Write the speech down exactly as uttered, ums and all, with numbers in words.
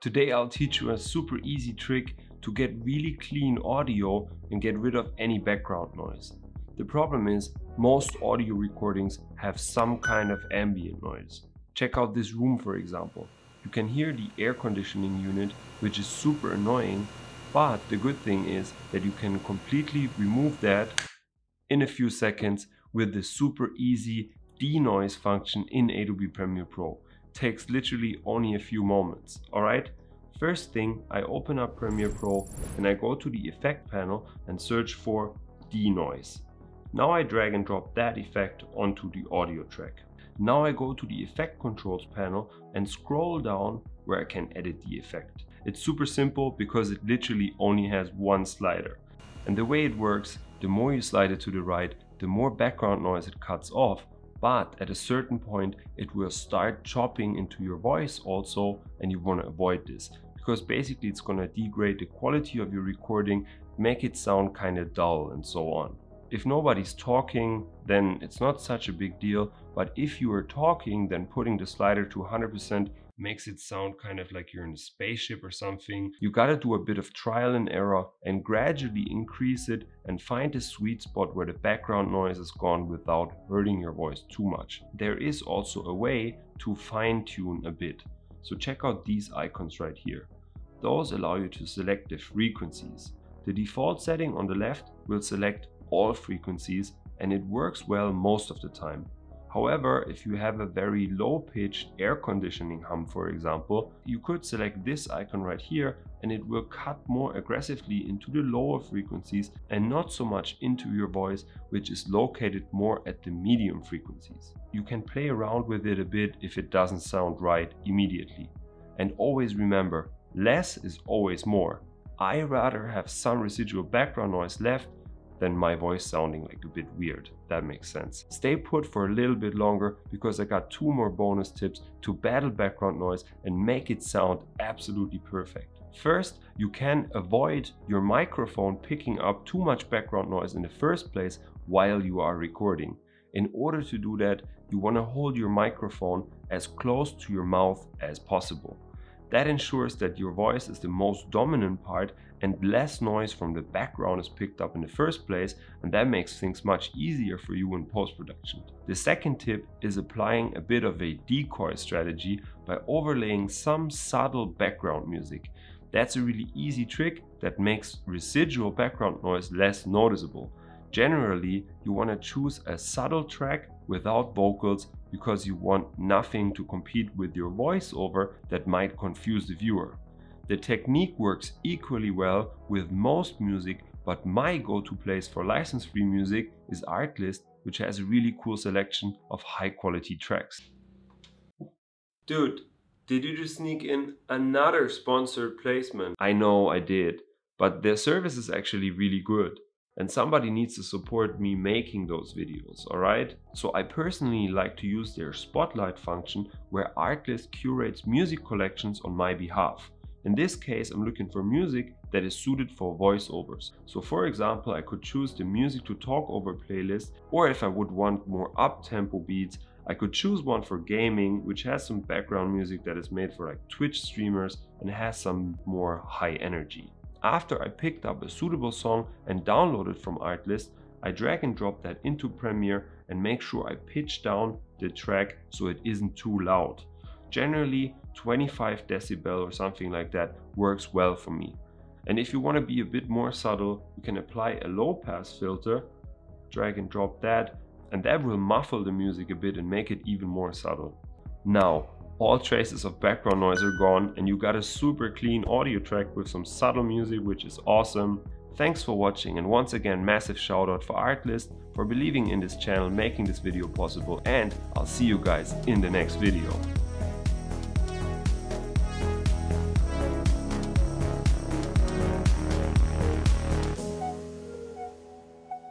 Today I'll teach you a super easy trick to get really clean audio and get rid of any background noise. The problem is most audio recordings have some kind of ambient noise. Check out this room for example. You can hear the air conditioning unit, which is super annoying, but the good thing is that you can completely remove that in a few seconds with the super easy denoise function in Adobe Premiere Pro. Takes literally only a few moments. Alright, first thing, I open up Premiere Pro and I go to the effect panel and search for denoise. Now I drag and drop that effect onto the audio track. Now I go to the effect controls panel and scroll down where I can edit the effect. It's super simple because it literally only has one slider. And the way it works, the more you slide it to the right, the more background noise it cuts off. But at a certain point, it will start chopping into your voice also, and you want to avoid this because basically it's going to degrade the quality of your recording, make it sound kind of dull and so on. If nobody's talking, then it's not such a big deal. But if you are talking, then putting the slider to one hundred percent makes it sound kind of like you're in a spaceship or something. You gotta do a bit of trial and error and gradually increase it and find a sweet spot where the background noise is gone without hurting your voice too much. There is also a way to fine tune a bit. So check out these icons right here. Those allow you to select the frequencies. The default setting on the left will select all frequencies and it works well most of the time. However, if you have a very low-pitched air conditioning hum, for example, you could select this icon right here and it will cut more aggressively into the lower frequencies and not so much into your voice, which is located more at the medium frequencies. You can play around with it a bit if it doesn't sound right immediately. And always remember, less is always more. I rather have some residual background noise left than my voice sounding like a bit weird. That makes sense. Stay put for a little bit longer because I got two more bonus tips to battle background noise and make it sound absolutely perfect. First, you can avoid your microphone picking up too much background noise in the first place while you are recording. In order to do that, you want to hold your microphone as close to your mouth as possible. That ensures that your voice is the most dominant part and less noise from the background is picked up in the first place, and that makes things much easier for you in post-production. The second tip is applying a bit of a decoy strategy by overlaying some subtle background music. That's a really easy trick that makes residual background noise less noticeable. Generally, you want to choose a subtle track without vocals because you want nothing to compete with your voiceover that might confuse the viewer. The technique works equally well with most music, but my go-to place for license-free music is Artlist, which has a really cool selection of high-quality tracks. Dude, did you just sneak in another sponsored placement? I know I did, but their service is actually really good. And somebody needs to support me making those videos, alright? So I personally like to use their Spotlight function where Artlist curates music collections on my behalf. In this case, I'm looking for music that is suited for voiceovers. So for example, I could choose the music to talk over playlist, or if I would want more up-tempo beats, I could choose one for gaming, which has some background music that is made for like Twitch streamers and has some more high energy. After I picked up a suitable song and downloaded from Artlist, I drag and drop that into Premiere and make sure I pitch down the track so it isn't too loud. Generally twenty-five decibel or something like that works well for me. And if you want to be a bit more subtle, you can apply a low pass filter, drag and drop that, and that will muffle the music a bit and make it even more subtle. Now, all traces of background noise are gone and you got a super clean audio track with some subtle music, which is awesome. Thanks for watching, and once again massive shout out for Artlist for believing in this channel, making this video possible, and I'll see you guys in the next video.